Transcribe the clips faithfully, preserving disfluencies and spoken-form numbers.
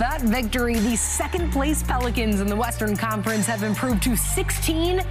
With that victory, the second place Pelicans in the Western Conference have improved to sixteen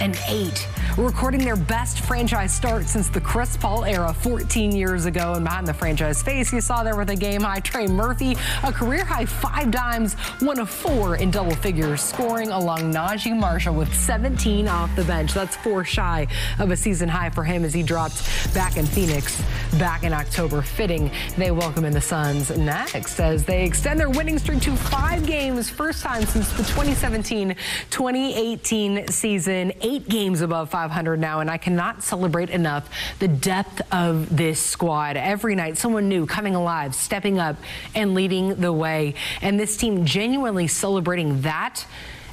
and eight, recording their best franchise start since the Chris Paul era fourteen years ago. And behind the franchise face, you saw there with a game-high Trey Murphy, a career-high five dimes, one of four in double figures scoring, along Naji Marshall with seventeen off the bench. That's four shy of a season high for him as he dropped back in Phoenix back in October. Fitting they welcome in the Suns next as they extend their winning streak to five games, first time since the twenty seventeen twenty eighteen season. Eight games above five hundred now, and I cannot celebrate enough the depth of this squad. Every night, someone new coming alive, stepping up, and leading the way. And this team genuinely celebrating that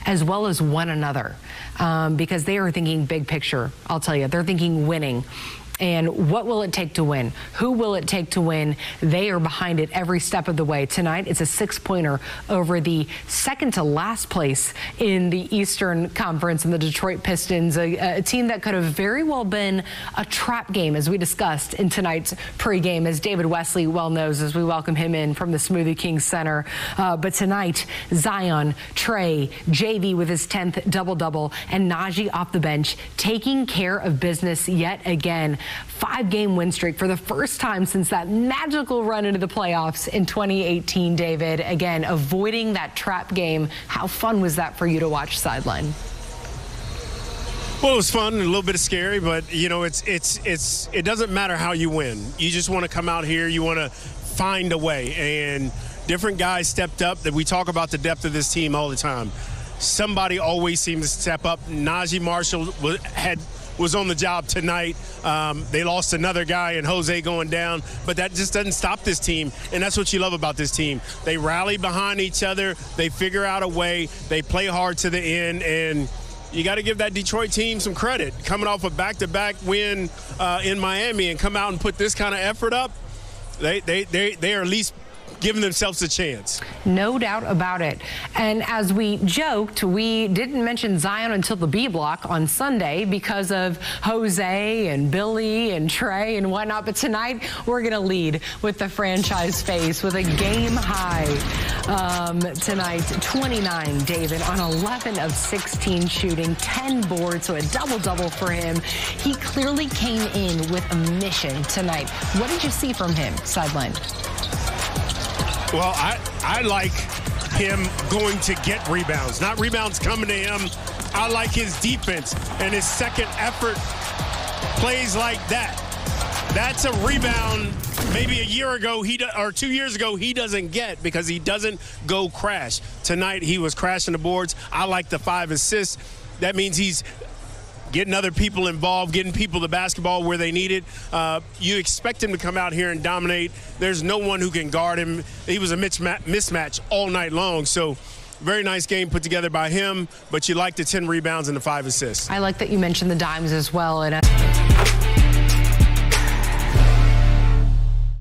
as well as one another, um, because they are thinking big picture. I'll tell you, they're thinking winning. And what will it take to win? Who will it take to win? They are behind it every step of the way. Tonight, it's a six-pointer over the second-to-last place in the Eastern Conference and the Detroit Pistons, a, a team that could have very well been a trap game, as we discussed in tonight's pregame, as David Wesley well knows, as we welcome him in from the Smoothie King Center. Uh, but tonight, Zion, Trey, J V with his tenth double-double, and Naji off the bench, taking care of business yet again. Five-game win streak for the first time since that magical run into the playoffs in twenty eighteen, David. Again, avoiding that trap game. How fun was that for you to watch sideline? Well, it was fun and a little bit of scary, but, you know, it's it's it's it doesn't matter how you win. You just want to come out here. You want to find a way. And different guys stepped up. That we talk about the depth of this team all the time. Somebody always seems to step up. Naji Marshall had was on the job tonight. Um, they lost another guy and Jose going down, but that just doesn't stop this team, and that's what you love about this team. They rally behind each other. They figure out a way. They play hard to the end, and you got to give that Detroit team some credit. Coming off a back-to-back win uh, in Miami and come out and put this kind of effort up, they, they, they, they are at least giving themselves a chance. No doubt about it. And as we joked, we didn't mention Zion until the B block on Sunday because of Jose and Billy and Trey and whatnot. But tonight, we're going to lead with the franchise face with a game high um, tonight. twenty-nine, David, on eleven of sixteen shooting, ten boards, so a double-double for him. He clearly came in with a mission tonight. What did you see from him, sideline? Well, I, I like him going to get rebounds, not rebounds coming to him. I like his defense and his second effort plays like that. That's a rebound maybe a year ago he or two years ago he doesn't get because he doesn't go crash. Tonight he was crashing the boards. I like the five assists. That means he's getting other people involved, getting people the basketball where they need it. Uh, you expect him to come out here and dominate. There's no one who can guard him. He was a mismatch all night long. So very nice game put together by him, but you like the ten rebounds and the five assists. I like that you mentioned the dimes as well. And I